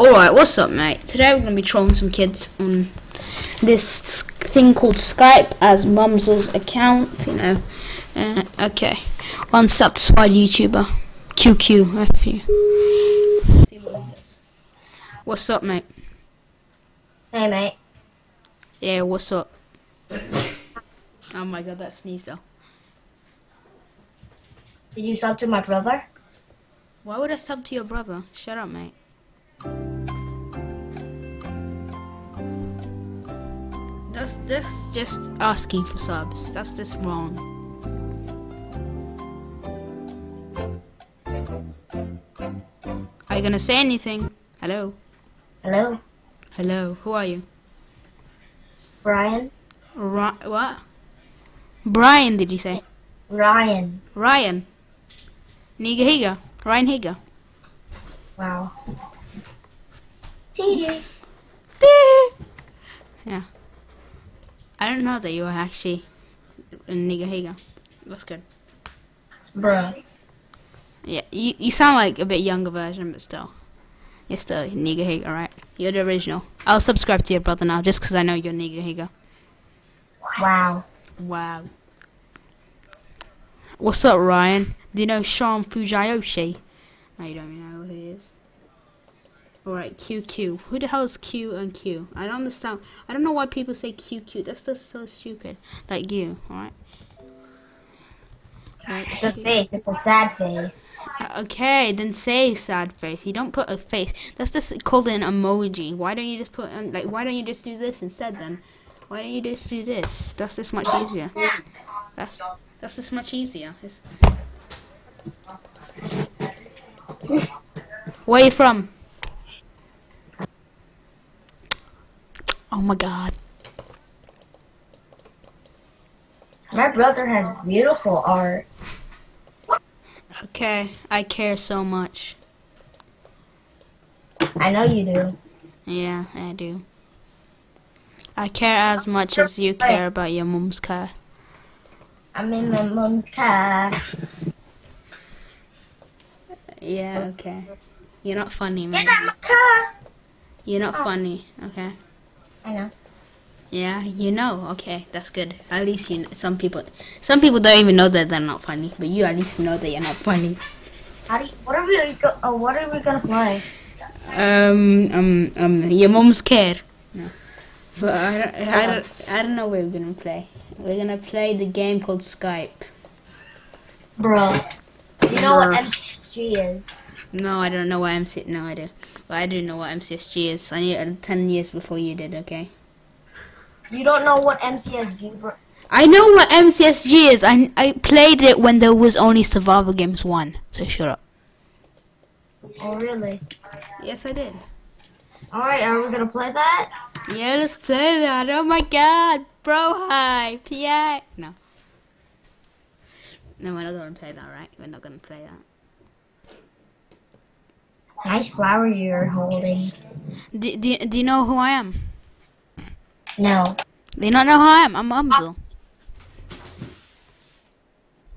Alright, what's up, mate? Today we're going to be trolling some kids on this thing called Skype as Mumzel's account, you know. Okay. Unsatisfied YouTuber. QQ, F you. See what this is. What's up, mate? Hey, mate. Yeah, what's up? Oh my god, that sneeze though. Did you sub to my brother? Why would I sub to your brother? Shut up, mate. That's just asking for subs. That's just wrong. Are you gonna say anything? Hello? Hello? Hello, who are you? Ryan. What? Brian, did you say? Ryan. Ryan. Niga Higa. Ryan Higa. Wow. Tee. Yeah. I don't know that you are actually Niga Higa. That's good. Bruh. Yeah, you sound like a bit younger version, but still. You're still Niga Higa, right? You're the original. I'll subscribe to your brother now, just because I know you're Niga Higa. Wow. Wow. What's up, Ryan? Do you know Sean Fujiyoshi? No, you don't even know who he is. Alright, QQ. Who the hell is Q and Q? I don't understand. I don't know why people say QQ. That's just so stupid. Like you, alright? Like, it's a face. It's a sad face. Okay, then say sad face. You don't put a face. That's just called an emoji. Why don't you just put, like, why don't you just do this instead then? Why don't you just do this? That's this much easier. That's this much easier. Where are you from? Oh my god. My brother has beautiful art. Okay, I care so much. I know you do. Yeah, I do. I care as much as you care about your mum's car. I'm in my mum's car. Yeah, okay. You're not funny, man. Get out my car! You're not funny, okay? I know. Yeah, you know. Okay, that's good. At least you know, some people don't even know that they're not funny, but you at least know that you're not funny. How do you, what are we gonna play? Your mom's care. No. But I don't know what we're gonna play. We're gonna play the game called Skype. Bro, you know what MCSG is? No, I don't know what No, I do. But I do know what MCSG is. I knew it 10 years before you did. Okay. You don't know what MCSG, bro. I know what MCSG is. I played it when there was only Survival Games 1. So shut up. Oh really? Yes, I did. All right, are we gonna play that? Yeah, let's play that. Oh my god, bro, hi, PA. No. No, we're not gonna play that, right? We're not gonna play that. Nice flower you're holding. Do you know who I am? No. They don't know who I am. I'm Mumzel.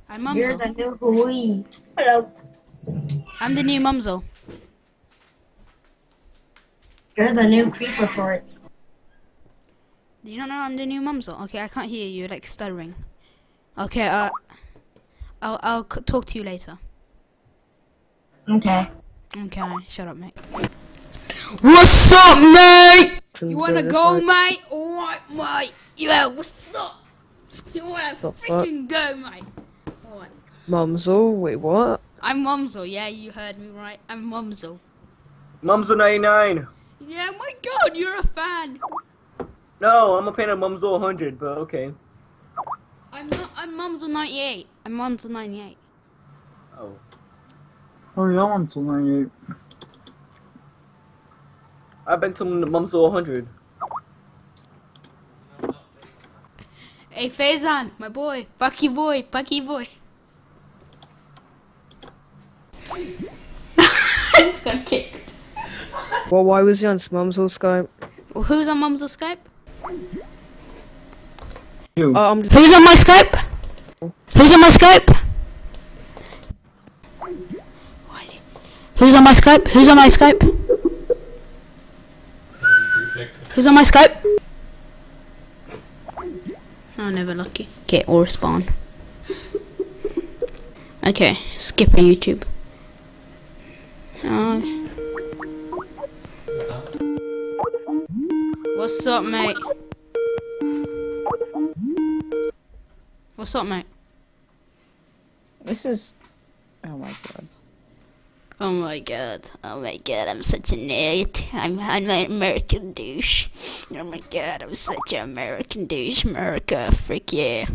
I'm Mumzel. You're the new Hui. Hello. I'm the new Mumzel. You're the new Creeper Forts. Do you not know I'm the new Mumzel? Okay, I can't hear you. You're like stuttering. Okay, I'll talk to you later. Okay. Okay, shut up, mate. What's up, mate? You wanna go, mate? Alright, mate. Yeah, what's up? You wanna freaking go, mate? Alright. Mumzel, wait, what? I'm Mumzel. Yeah, you heard me right. I'm Mumzel. Mumzel99. Yeah, my god, you're a fan. No, I'm a fan of Mumzel100, but okay. I'm not, I'm Mumzel98. I'm Mumzel98. Oh. Oh yeah, I'm Mumzel98. I've been to Mumzel100. Hey Faizan, my boy. Bucky boy, Bucky boy. I just got kicked. Well, why was he on Mumzel Skype? Well, who's on Mumzel Skype? You. Who's on my Skype? Who's on my Skype? Who's on my Skype? Who's on my Skype? Who's on my Skype? Oh, never lucky. Okay, or spawn. Okay, skip a YouTube. What's up, mate? What's up, mate? This is... Oh my god. Oh my god. Oh my god, I'm such a nerd. I'm an American douche. Oh my god, I'm such an American douche. America, frick yeah.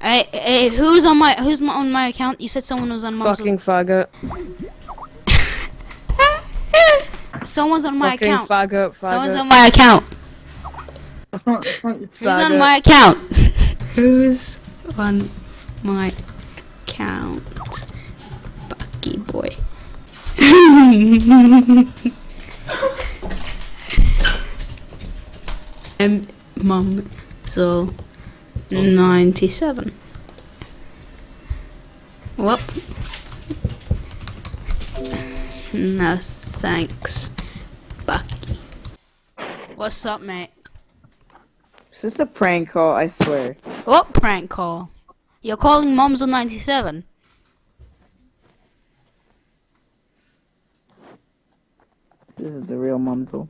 Hey, who's on my account? You said someone was on my fucking faggot. Someone's on my fucking account. Faggot. Someone's on my account. Who's on my account? Who's on my account? Bucky boy. And Mumzel97. Whoop. No thanks, Bucky. What's up, mate? Is this a prank call? I swear. What prank call? You're calling Mumzel97. This is the real Mumzel.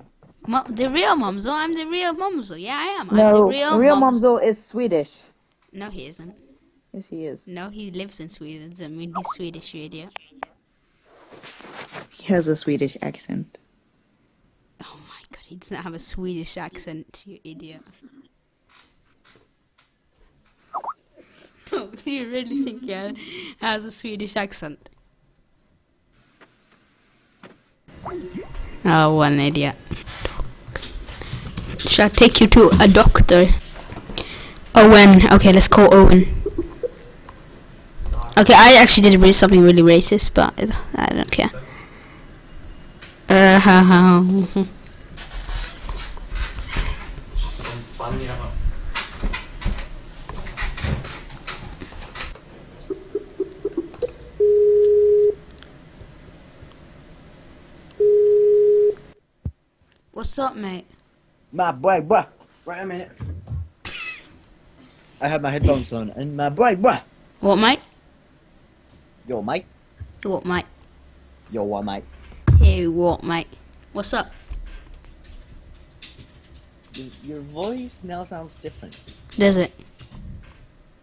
The real Mumzel? I'm the real Mumzel. Yeah, I am. No, I'm the real Mumzel is Swedish. No, he isn't. Yes, he is. No, he lives in Sweden. Doesn't mean he's Swedish, you idiot. He has a Swedish accent. Oh my god, he doesn't have a Swedish accent, you idiot. Oh, do you really think he has a Swedish accent? Oh, what an idiot. Should I take you to a doctor? Owen. Okay, let's call Owen. Okay, I actually did something really racist, but I don't care. What's up, mate? My boy, boy. Wait a minute. I have my headphones on, and my boy, boy. What, mate? Yo, mate. What, mate? Yo, what, mate? Hey, what, mate? What's up? Your voice now sounds different. Does it?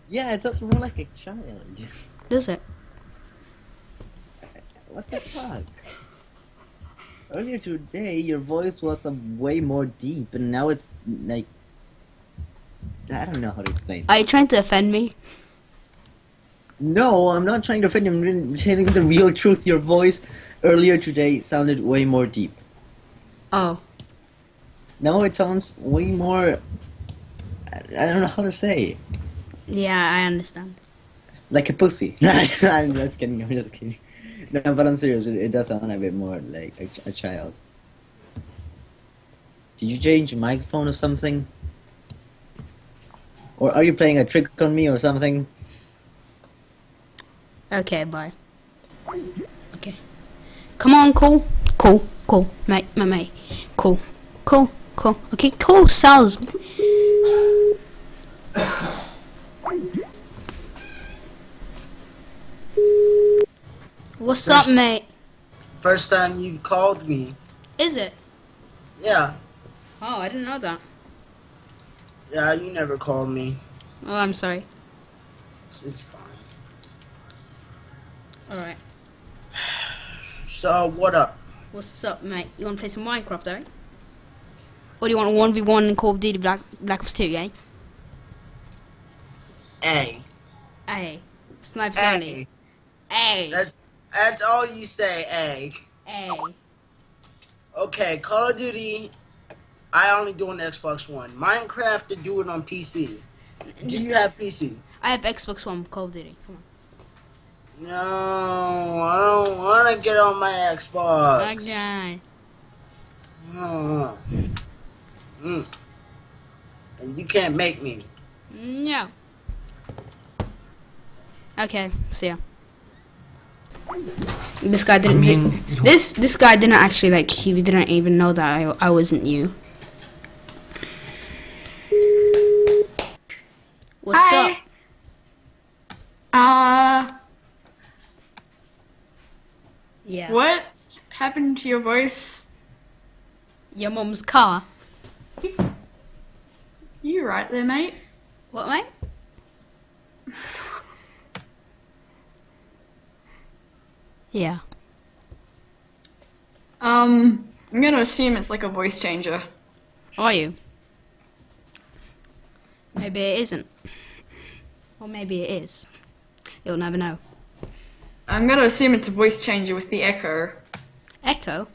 Yeah, it sounds more like a child. Does it? What the fuck? Earlier today, your voice was way more deep, and now it's like... I don't know how to explain it. Are you trying to offend me? No, I'm not trying to offend you. I'm telling the real truth. Your voice earlier today sounded way more deep. Oh. Now it sounds way more... I don't know how to say. Yeah, I understand. Like a pussy. I'm just kidding, I'm just kidding. No, but I'm serious. It does sound a bit more like a child. Did you change your microphone or something? Or are you playing a trick on me or something? Okay, bye. Okay. Come on, cool. Cool, cool, mate, mate, mate. Cool, cool, cool. Okay, cool, Sal's. What's up, mate? First time you called me. Is it? Yeah. Oh, I didn't know that. Yeah, you never called me. Oh, I'm sorry. It's fine. Alright. So, what up? What's up, mate? You wanna play some Minecraft, eh? Or do you want a 1v1 in Call of Duty Black Ops 2, eh? Hey. Hey. Sniper Sony. Hey. That's all you say, hey. Hey. Okay, Call of Duty... I only do on the Xbox One. Minecraft, to do it on PC. Do you have PC? I have Xbox One. Call of Duty. Come on. No, I don't want to get on my Xbox. Okay. No. Mm. And you can't make me. No. Okay. See ya. This guy didn't. This guy didn't actually like. He didn't even know that I wasn't you. What's up? Yeah. What happened to your voice? Your mom's car. You right there, mate? What, mate? Yeah. I'm gonna assume it's like a voice changer. Are you? Maybe it isn't. Or maybe it is. You'll never know. I'm gonna assume it's a voice changer with the echo. Echo?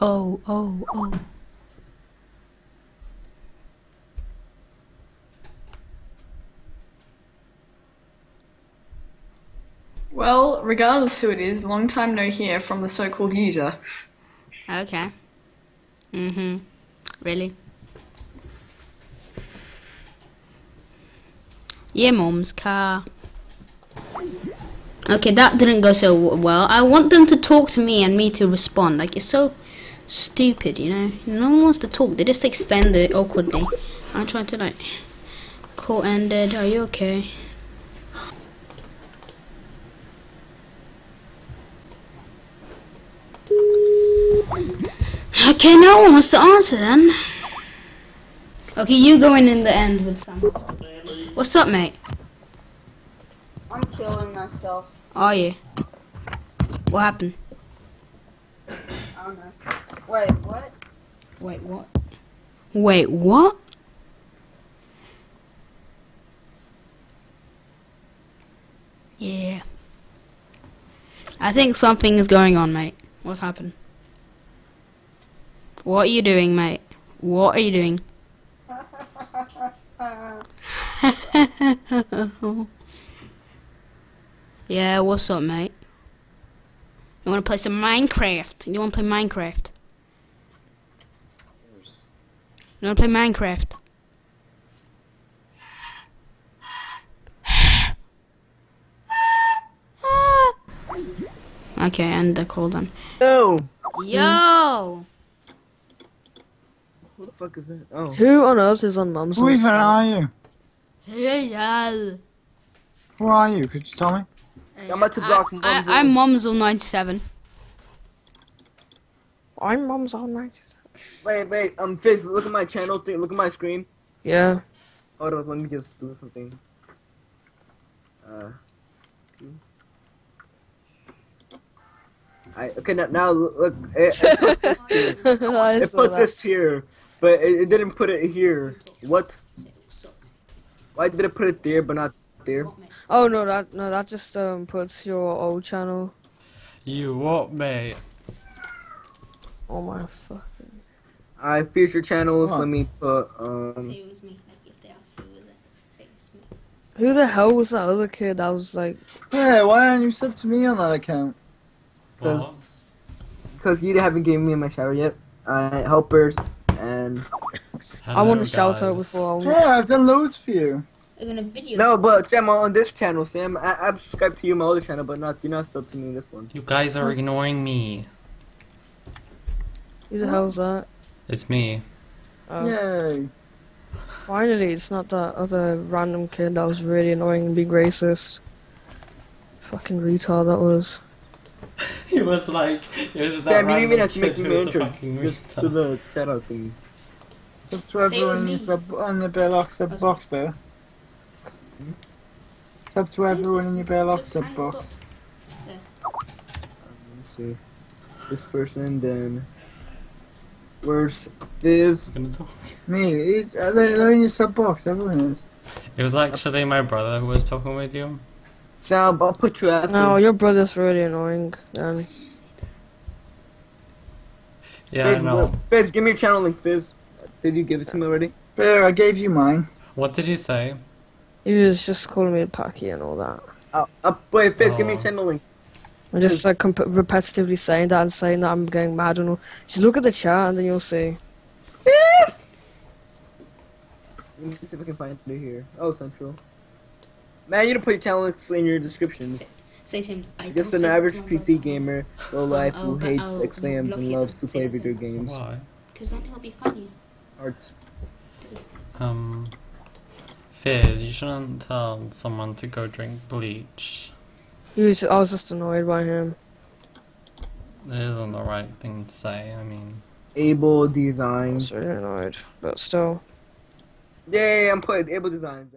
Oh, oh, oh. Well, regardless who it is, long time no hear from the so-called user. Okay. Mm-hmm. Really? Yeah, mom's car. Okay, that didn't go so well. I want them to talk to me and me to respond. Like, it's so stupid, you know? No one wants to talk. They just extend it awkwardly. I'm trying to, like... Call ended. Are you okay? Okay, no one wants to answer then. Okay, you go in the end with something. What's up, mate? I'm killing myself. Are you? What happened? I don't know. Wait, what? Wait, what? Wait, what? Yeah. I think something is going on, mate. What happened? What are you doing, mate? What are you doing? Yeah, what's up, mate? You wanna play some Minecraft? You wanna play Minecraft? You wanna play Minecraft? Okay, end the call then. Yo! Yo! Who the fuck is that? Oh. Who on earth is on Mumzel? Who even are you? Hey, y'all. Who are you? Could you tell me? I'm about to block Mumzel. I'm Mumzel97. I'm Mumzel97. Wait, Fizz, look at my channel thing, look at my screen. Yeah. Hold on, let me just do something. Okay, now look. I put this here, but it didn't put it here. What? Why did it put it there, but not there? Oh no, that just puts your old channel. You what, mate? Oh my fucking! I feature channels. What? Let me put Say it was me. Like if they asked who was it, say it's me. Who the hell was that other kid? That was like. Hey, why aren't you sub to me on that account? Cause you haven't given me my shower yet. Helpers and hello, I want to shelter before. Yeah, I've done loads for you. I'm gonna video. No, but Sam, on this channel, Sam, I've subscribed to you on my other channel, but not you're not sub to me on this one. You guys are ignoring me. Who the hell's that? It's me. Oh. Yay! Finally, it's not that other random kid that was really annoying and being racist. Fucking retard that was. He was like, it was that Sam, you even have to make me an just to the channel thing. Subscribe on the bell box, bear. Sub to everyone in your bell accept box. Let me see. This person, then... Where's this? Me, they're in your sub box, everyone is. It was actually my brother who was talking with you. Sam, I'll put you out. No, your brother's really annoying. Yeah, I know. Fizz, give me your channel link, Fizz. Did you give it to me already? Fair, I gave you mine. What did he say? He was just calling me a packy and all that. Wait, Fizz, give me your channel link. I'm just like repetitively saying that and saying that I'm going mad and all. Just look at the chat and then you'll see. Fizz! Let me see if I can find it here. Oh, Central. Man, you didn't put your channel links in your description. say to him, I just an average PC gamer, low life, who hates exams and loves to play video games. Why? Because then it'll be funny. Arts. Fizz, you shouldn't tell someone to go drink bleach. I was just annoyed by him. It isn't the right thing to say, I mean. Able Designs. I'm so annoyed, but still. Yay, I'm putting Able Designs.